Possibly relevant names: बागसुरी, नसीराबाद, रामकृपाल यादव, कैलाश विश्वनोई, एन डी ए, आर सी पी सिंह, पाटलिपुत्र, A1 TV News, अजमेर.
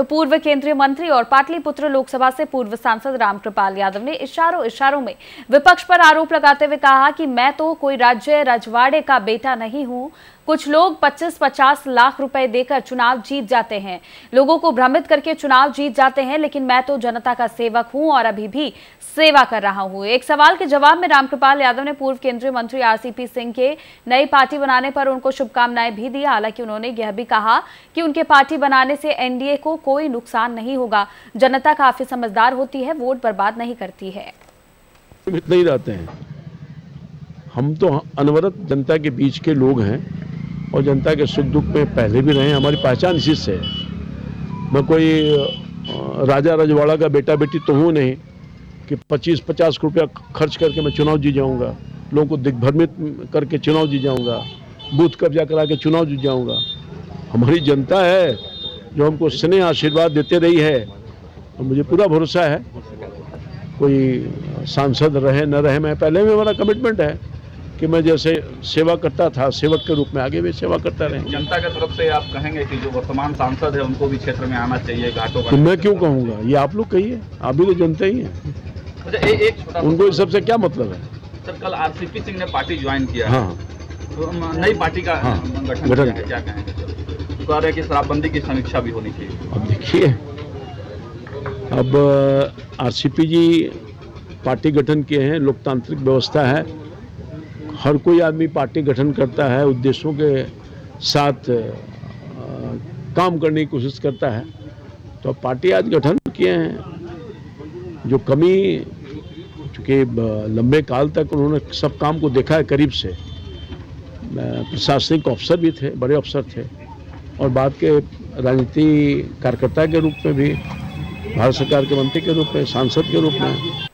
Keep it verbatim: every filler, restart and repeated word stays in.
तो पूर्व केंद्रीय मंत्री और पाटलिपुत्र लोकसभा से पूर्व सांसद रामकृपाल यादव ने इशारों इशारों में विपक्ष पर आरोप लगाते हुए कहा कि मैं तो कोई राज्य रजवाड़े का बेटा नहीं हूँ। कुछ लोग पच्चीस पचास लाख रुपए देकर चुनाव जीत जाते हैं, लोगों को भ्रमित करके चुनाव जीत जाते हैं, लेकिन मैं तो जनता का सेवक हूं और अभी भी सेवा कर रहा हूं। एक सवाल के जवाब में रामकृपाल यादव ने पूर्व केंद्रीय मंत्री आर सी पी सिंह के नई पार्टी बनाने पर उनको शुभकामनाएं भी दी। हालांकि उन्होंने यह भी कहा कि उनके पार्टी बनाने से एन डी ए को कोई नुकसान नहीं होगा। जनता काफी समझदार होती है, वोट बर्बाद नहीं करती है। नहीं रहते हैं। हम तो अनवरत जनता के बीच के लोग हैं और जनता के सुख दुख में पहले भी रहे। हमारी पहचान इसी से है। मैं कोई राजा रजवाड़ा का बेटा बेटी तो हूँ नहीं कि पच्चीस पचास रुपया खर्च करके मैं चुनाव जीत जाऊँगा, लोगों को दिग्भ्रमित करके चुनाव जीत जाऊँगा, बूथ कब्जा करा के चुनाव जीत जाऊँगा। हमारी जनता है जो हमको स्नेह आशीर्वाद देते रही है और मुझे पूरा भरोसा है। कोई सांसद रहे न रहे, मैं पहले भी मेरा कमिटमेंट है कि मैं जैसे सेवा करता था, सेवक के रूप में आगे भी सेवा करता रहे। जनता की तरफ से आप कहेंगे कि जो वर्तमान सांसद है उनको भी क्षेत्र में आना चाहिए, घाटों पर? मैं क्यों कहूँगा, ये आप लोग कहिए, आप भी तो जनता ही है, उनको इस सबसे क्या मतलब है। सर, कल आर सी पी सिंह ने पार्टी ज्वाइन किया। हाँ, तो नई पार्टी का गठन है, क्या कहेंगे? तो कह रहे हैं कि शराबबंदी की समीक्षा भी होनी चाहिए। अब देखिए, अब R C P G party गठन किए हैं, लोकतांत्रिक व्यवस्था है, हर कोई आदमी पार्टी गठन करता है, उद्देश्यों के साथ आ, काम करने की कोशिश करता है। तो पार्टी आज गठन किए हैं। जो कमी, चूँकि लंबे काल तक उन्होंने सब काम को देखा है करीब से, प्रशासनिक अफसर भी थे, बड़े अफसर थे, और बाद के राजनीति कार्यकर्ता के रूप में भी, भारत सरकार के मंत्री के रूप में, सांसद के रूप में।